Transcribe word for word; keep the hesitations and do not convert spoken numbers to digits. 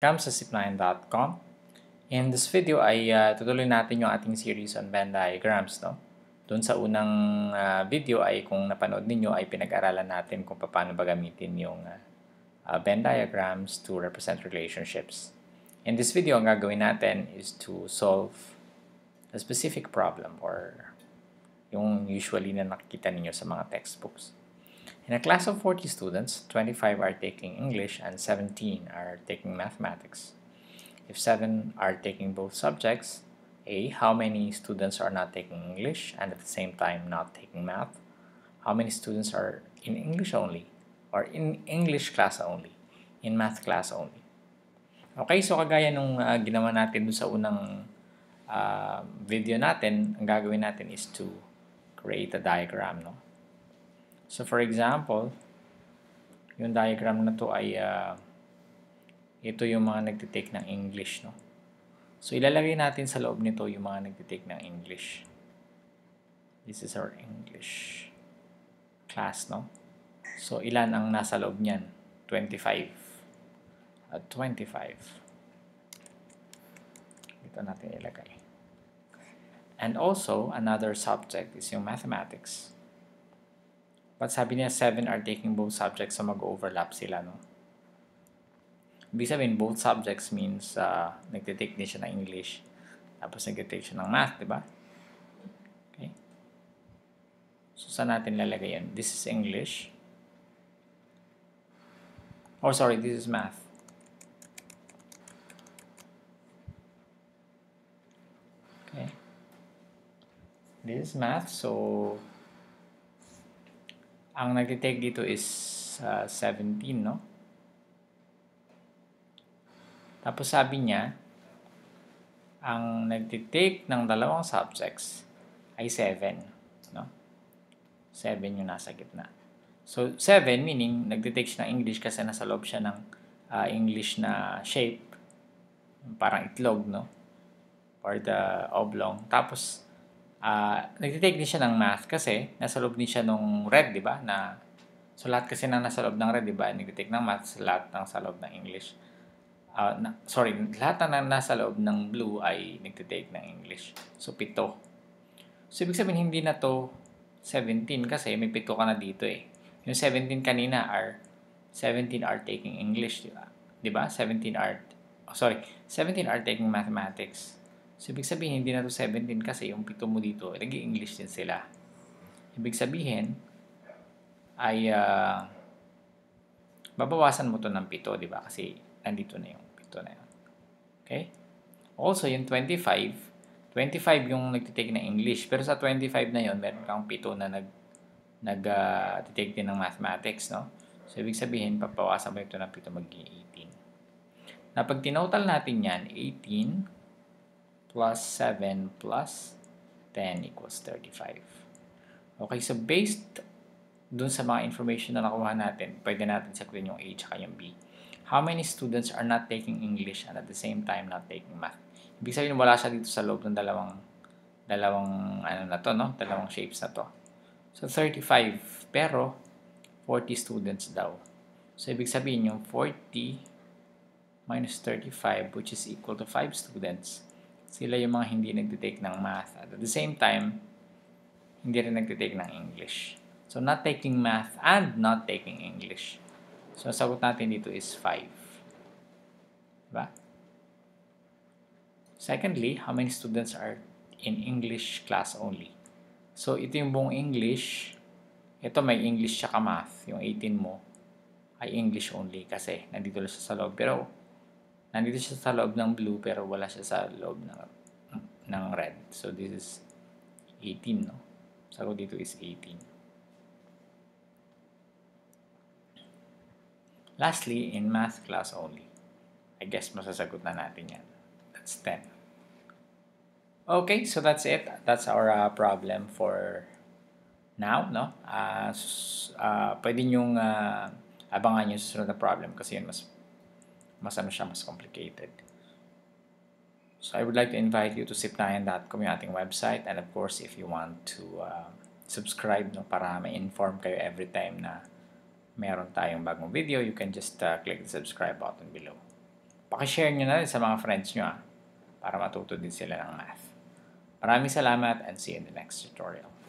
From sa Sipnayan dot com. In this video ay uh, tutuloy natin yung ating series on Venn diagrams, no? Doon sa unang uh, video ay kung napanood ninyo ay pinag-aralan natin kung paano ba gamitin yung uh, uh, Venn diagrams to represent relationships. In this video, ang gagawin natin is to solve a specific problem or yung usually na nakikita ninyo sa mga textbooks. In a class of forty students, twenty-five are taking English and seventeen are taking mathematics. If seven are taking both subjects, A. How many students are not taking English and at the same time not taking math? How many students are in English only or in English class only, in math class only? Okay, so kagaya nung uh, ginawa natin dun sa unang uh, video natin, ang gagawin natin is to create a diagram, no? So for example, yung diagram na to ay uh, ito yung mga nagtitake ng English, no? So ilalagay natin sa loob nito yung mga nagtitake ng English. This is our English class, no? So ilan ang nasa loob niyan? twenty-five. At twenty-five. Ito natin ilagay. And also, another subject is yung mathematics. But sabi niya, seven are taking both subjects, so mag-overlap sila, no? Ibig sabihin, both subjects means uh, nagtitake din siya ng English, tapos nagtitake siya ng math, diba? Okay. So, saan natin lalagay yun? This is English. Oh, sorry, this is math. Okay. This is math, so... ang nagtitake dito is uh, seventeen, no? Tapos sabi niya, ang nagtitake ng dalawang subjects ay seven, no? seven yung nasa gitna. So, seven meaning nagtitake siya ng English kasi nasa loob siya ng uh, English na shape. Parang itlog, no? Or the oblong. Tapos, Uh, nagtitake din siya ng math kasi nasa loob din siya nung red, di ba? Na, so, lahat kasi na nasa loob ng red, di ba? Nagtitake ng math, lahat ng sa loob ng English. Uh, na, sorry, lahat na nasa loob ng blue ay nagtitake ng English. So, pito. So, ibig sabihin, hindi na to seventeen kasi may pito ka na dito eh. Yung seventeen kanina are, seventeen are taking English, di ba? Di ba? seventeen are, oh, sorry, seventeen are taking mathematics. So, ibig sabihin, hindi na to seventeen kasi yung pito mo dito, nag-i-English din sila. Ibig sabihin, ay uh, babawasan mo to ng pito, di ba? Kasi nandito na yung pito na yun. Okay? Also, yung twenty-five, twenty-five yung nagtitake na English. Pero sa twenty-five na yun, meron kang pito na nag, nag uh, titake din ng mathematics, no? So, ibig sabihin, papawasan mo ito ng pito, magiging eighteen. Na pag tinotal natin yan, eighteen plus seven plus ten equals thirty-five. Okay, so based dun sa mga information na nakuha natin, pwede natin sagutin yung A at yung B. How many students are not taking English and at the same time not taking math? Ibig sabihin, wala siya dito sa loob ng dalawang, dalawang, ano na to, no? Dalawang shapes na to. So, thirty-five, pero forty students daw. So, ibig sabihin yung forty minus thirty-five, which is equal to five students, sila yung mga hindi nagtitake ng math. At at the same time, hindi rin nagtitake ng English. So, not taking math and not taking English. So, ang sagot natin dito is five. Diba? Secondly, how many students are in English class only? So, ito yung buong English. Ito may English tsaka math. Yung eighteen mo ay English only kasi nandito lang siya sa loob. Pero, nandito siya sa loob ng blue pero wala siya sa loob ng, ng red. So, this is eighteen, no? Sagot dito is eighteen. Lastly, in math class only. I guess masasagot na natin yan. That's ten. Okay, so that's it. That's our uh, problem for now, no? Uh, uh, pwede nyong uh, abangan yung susunod na problem kasi yun mas mas ano siya, mas complicated. So, I would like to invite you to Sipnayan dot com, yung ating website. And of course, if you want to uh, subscribe, no, para ma-inform kayo every time na meron tayong bagong video, you can just uh, click the subscribe button below. Pakishare nyo na rin sa mga friends nyo ah, para matuto din sila ng math. Maraming salamat and see you in the next tutorial.